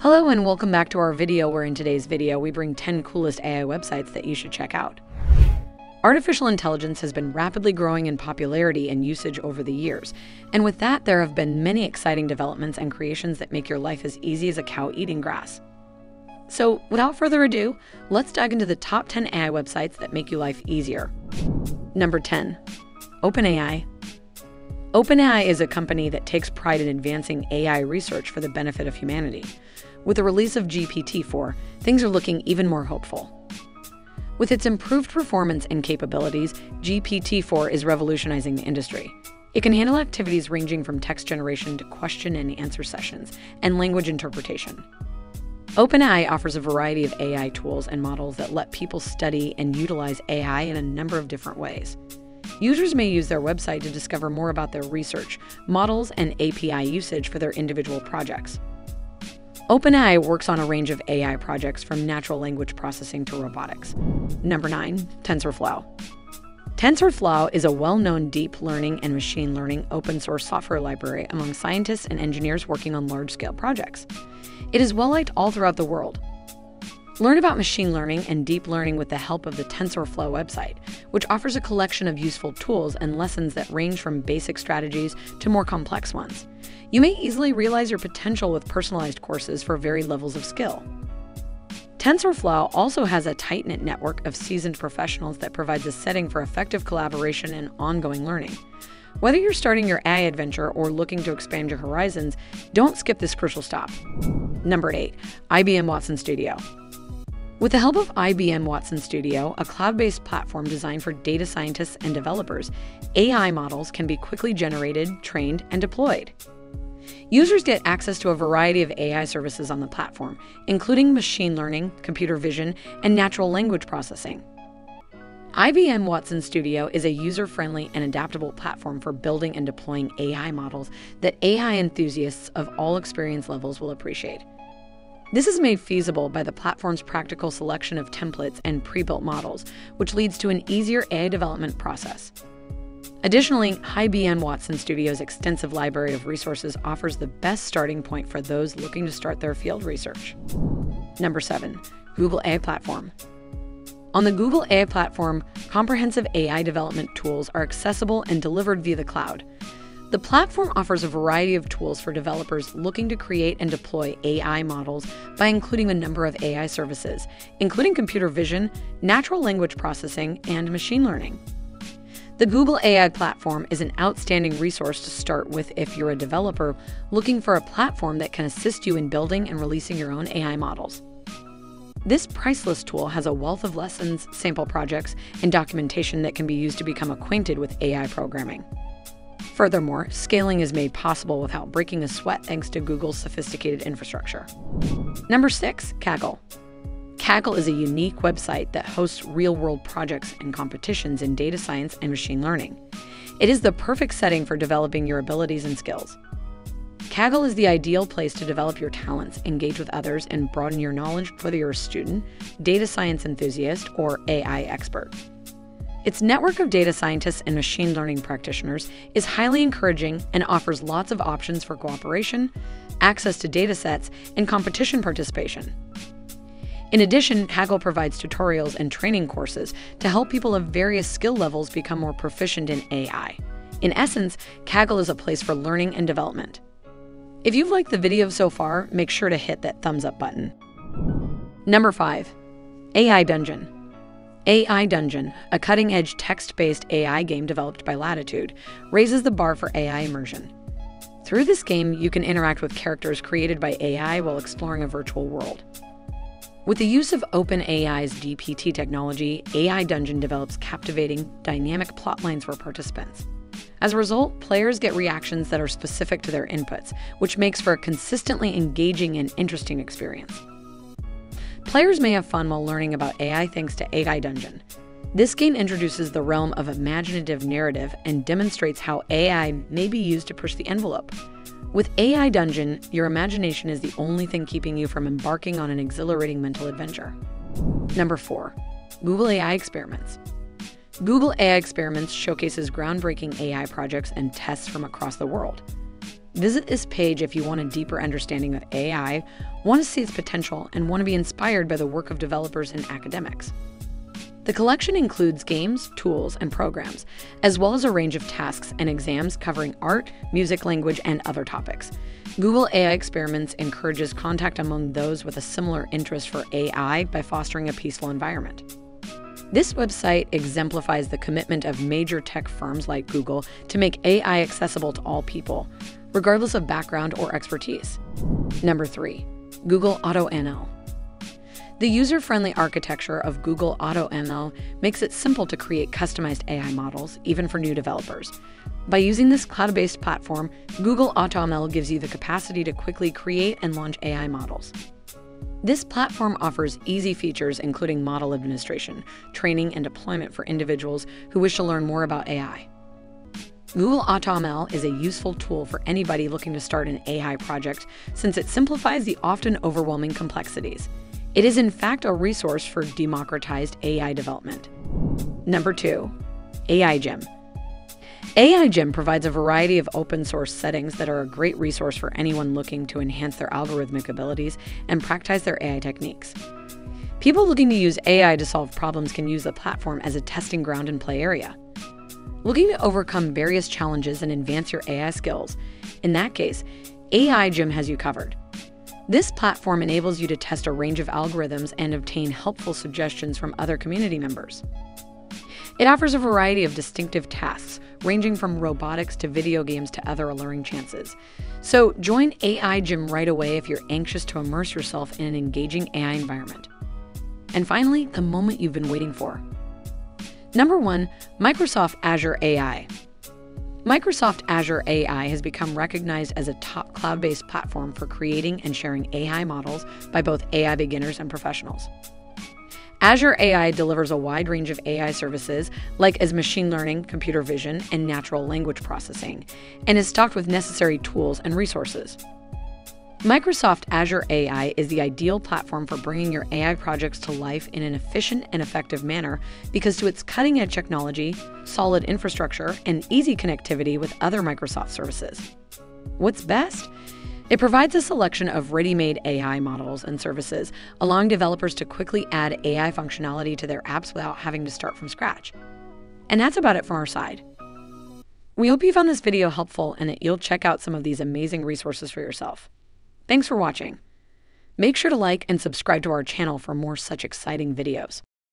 Hello and welcome back to our video, where in today's video we bring 10 coolest AI websites that you should check out. Artificial intelligence has been rapidly growing in popularity and usage over the years, and with that there have been many exciting developments and creations that make your life as easy as a cow eating grass. So without further ado, let's dive into the top 10 AI websites that make your life easier. Number 10. OpenAI. OpenAI is a company that takes pride in advancing AI research for the benefit of humanity. With the release of GPT-4, things are looking even more hopeful. With its improved performance and capabilities, GPT-4 is revolutionizing the industry. It can handle activities ranging from text generation to question and answer sessions and language interpretation. OpenAI offers a variety of AI tools and models that let people study and utilize AI in a number of different ways. Users may use their website to discover more about their research, models, and API usage for their individual projects. OpenAI works on a range of AI projects from natural language processing to robotics. Number 9. TensorFlow. TensorFlow is a well-known deep learning and machine learning open-source software library among scientists and engineers working on large-scale projects. It is well-liked all throughout the world. Learn about machine learning and deep learning with the help of the TensorFlow website, which offers a collection of useful tools and lessons that range from basic strategies to more complex ones. You may easily realize your potential with personalized courses for varied levels of skill. TensorFlow also has a tight-knit network of seasoned professionals that provides a setting for effective collaboration and ongoing learning. Whether you're starting your AI adventure or looking to expand your horizons, don't skip this crucial stop. Number 8. IBM Watson Studio. With the help of IBM Watson Studio, a cloud-based platform designed for data scientists and developers, AI models can be quickly generated, trained, and deployed. Users get access to a variety of AI services on the platform, including machine learning, computer vision, and natural language processing. IBM Watson Studio is a user-friendly and adaptable platform for building and deploying AI models that AI enthusiasts of all experience levels will appreciate. This is made feasible by the platform's practical selection of templates and pre-built models, which leads to an easier AI development process. Additionally, IBM Watson Studio's extensive library of resources offers the best starting point for those looking to start their field research. Number 7. Google AI Platform. On the Google AI Platform, comprehensive AI development tools are accessible and delivered via the cloud. The platform offers a variety of tools for developers looking to create and deploy AI models by including a number of AI services, including computer vision, natural language processing, and machine learning. The Google AI Platform is an outstanding resource to start with if you're a developer looking for a platform that can assist you in building and releasing your own AI models. This priceless tool has a wealth of lessons, sample projects, and documentation that can be used to become acquainted with AI programming. Furthermore, scaling is made possible without breaking a sweat thanks to Google's sophisticated infrastructure. Number 6. Kaggle. Kaggle is a unique website that hosts real-world projects and competitions in data science and machine learning. It is the perfect setting for developing your abilities and skills. Kaggle is the ideal place to develop your talents, engage with others, and broaden your knowledge, whether you're a student, data science enthusiast, or AI expert. Its network of data scientists and machine learning practitioners is highly encouraging and offers lots of options for cooperation, access to datasets, and competition participation. In addition, Kaggle provides tutorials and training courses to help people of various skill levels become more proficient in AI. In essence, Kaggle is a place for learning and development. If you've liked the video so far, make sure to hit that thumbs up button. Number 5. AI Dungeon. AI Dungeon, a cutting-edge text-based AI game developed by Latitude, raises the bar for AI immersion. Through this game, you can interact with characters created by AI while exploring a virtual world. With the use of OpenAI's GPT technology, AI Dungeon develops captivating, dynamic plotlines for participants. As a result, players get reactions that are specific to their inputs, which makes for a consistently engaging and interesting experience. Players may have fun while learning about AI thanks to AI Dungeon. This game introduces the realm of imaginative narrative and demonstrates how AI may be used to push the envelope. With AI Dungeon, your imagination is the only thing keeping you from embarking on an exhilarating mental adventure. Number 4. Google AI Experiments. Google AI Experiments showcases groundbreaking AI projects and tests from across the world. Visit this page if you want a deeper understanding of AI, want to see its potential, and want to be inspired by the work of developers and academics. The collection includes games, tools, and programs, as well as a range of tasks and exams covering art, music, language, and other topics. Google AI Experiments encourages contact among those with a similar interest for AI by fostering a peaceful environment. This website exemplifies the commitment of major tech firms like Google to make AI accessible to all people, regardless of background or expertise. Number 3, Google AutoML. The user-friendly architecture of Google AutoML makes it simple to create customized AI models, even for new developers. By using this cloud-based platform, Google AutoML gives you the capacity to quickly create and launch AI models. This platform offers easy features including model administration, training, and deployment for individuals who wish to learn more about AI. Google AutoML is a useful tool for anybody looking to start an AI project since it simplifies the often overwhelming complexities. It is in fact a resource for democratized AI development. Number 2, AI Gym. AI Gym provides a variety of open-source settings that are a great resource for anyone looking to enhance their algorithmic abilities and practice their AI techniques. People looking to use AI to solve problems can use the platform as a testing ground and play area. Looking to overcome various challenges and advance your AI skills? In that case, AI Gym has you covered. This platform enables you to test a range of algorithms and obtain helpful suggestions from other community members. It offers a variety of distinctive tasks, ranging from robotics to video games to other alluring chances. So join AI Gym right away if you're anxious to immerse yourself in an engaging AI environment. And finally, the moment you've been waiting for. Number 1, Microsoft Azure AI. Microsoft Azure AI has become recognized as a top cloud-based platform for creating and sharing AI models by both AI beginners and professionals. Azure AI delivers a wide range of AI services, like as machine learning, computer vision, and natural language processing, and is stocked with necessary tools and resources. Microsoft Azure AI is the ideal platform for bringing your AI projects to life in an efficient and effective manner because to its cutting-edge technology, solid infrastructure, and easy connectivity with other Microsoft services. What's best? It provides a selection of ready-made AI models and services, allowing developers to quickly add AI functionality to their apps without having to start from scratch. And that's about it from our side. We hope you found this video helpful and that you'll check out some of these amazing resources for yourself. Thanks for watching. Make sure to like and subscribe to our channel for more such exciting videos.